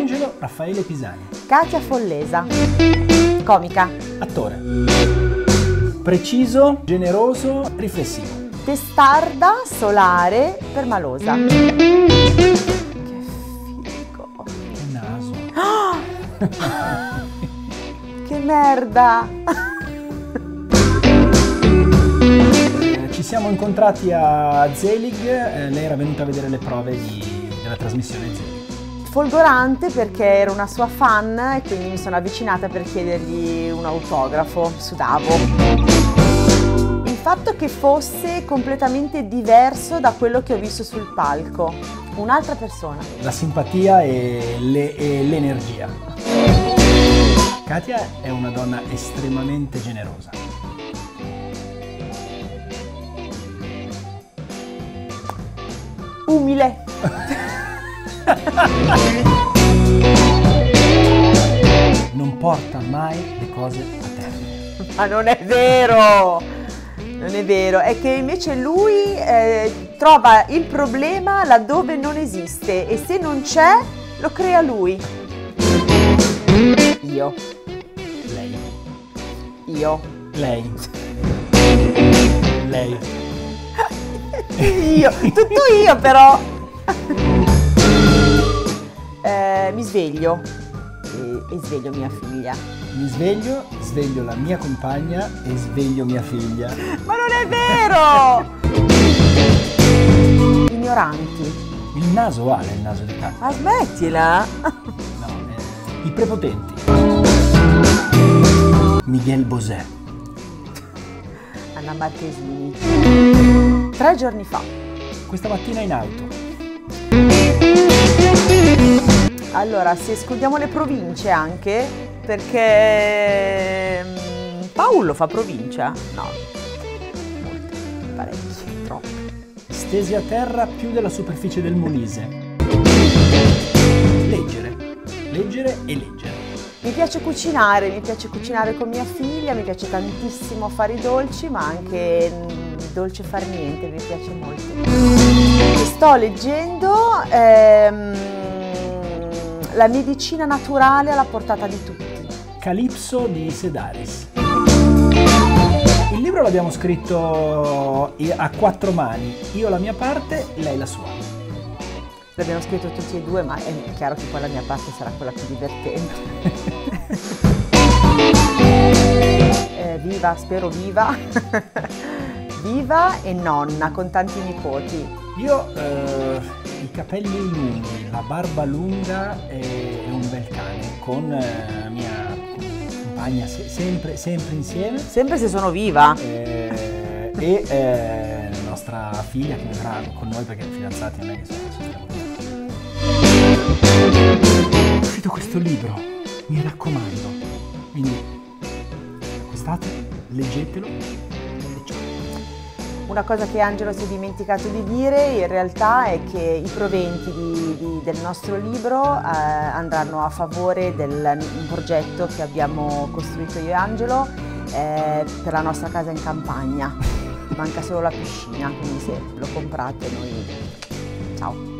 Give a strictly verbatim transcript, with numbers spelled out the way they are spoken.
Angelo Raffaele Pisani. Katia Follesa, comica. Attore. Preciso, generoso, riflessivo. Testarda, solare, permalosa. Che figo. Che naso. Ah! Che merda. Ci siamo incontrati a Zelig, eh, lei era venuta a vedere le prove di, della trasmissione Zelig. Folgorante perché ero una sua fan e quindi mi sono avvicinata per chiedergli un autografo, sudavo. Il fatto che fosse completamente diverso da quello che ho visto sul palco, un'altra persona. La simpatia e l'energia. Le, Katia è una donna estremamente generosa. Umile. Non porta mai le cose a termine. Ma non è vero! Non è vero, è che invece lui eh, trova il problema laddove non esiste e se non c'è lo crea lui. Io. Lei. Io. Lei. Lei. Io. Tutto io però. eh, mi sveglio e, e sveglio mia figlia. Mi sveglio, sveglio la mia compagna e sveglio mia figlia. Ma non è vero! Ignoranti. Il naso vale il naso di Katia. Ma smettila! No, eh, i prepotenti. Miguel Bosè. Anna Marchesini. Tre giorni fa. Questa mattina in auto. Allora, se escludiamo le province anche... Perché Paolo fa provincia? No, molti, parecchi, troppi. Stesi a terra più della superficie del Molise. Leggere, leggere e leggere. Mi piace cucinare, mi piace cucinare con mia figlia, mi piace tantissimo fare i dolci, ma anche dolce far niente, mi piace molto. Sto leggendo ehm, La medicina naturale alla portata di tutti. Calipso di Sedaris. Il libro l'abbiamo scritto a quattro mani, io la mia parte, lei la sua. L'abbiamo scritto tutti e due, ma è chiaro che poi la mia parte sarà quella più divertente. eh, viva, spero viva. Viva e nonna con tanti nipoti. Io eh, i capelli lunghi, la barba lunga e un bel cane con eh, mia compagna sempre, sempre insieme. Sempre se sono viva. Eh, e eh, la nostra figlia che verrà con noi perché fidanzati non è che sono. È uscito questo libro, mi raccomando. Quindi acquistate, leggetelo. Una cosa che Angelo si è dimenticato di dire in realtà è che i proventi di, di, del nostro libro eh, andranno a favore del un progetto che abbiamo costruito io e Angelo eh, per la nostra casa in campagna. Manca solo la piscina, quindi se lo comprate noi... Ciao!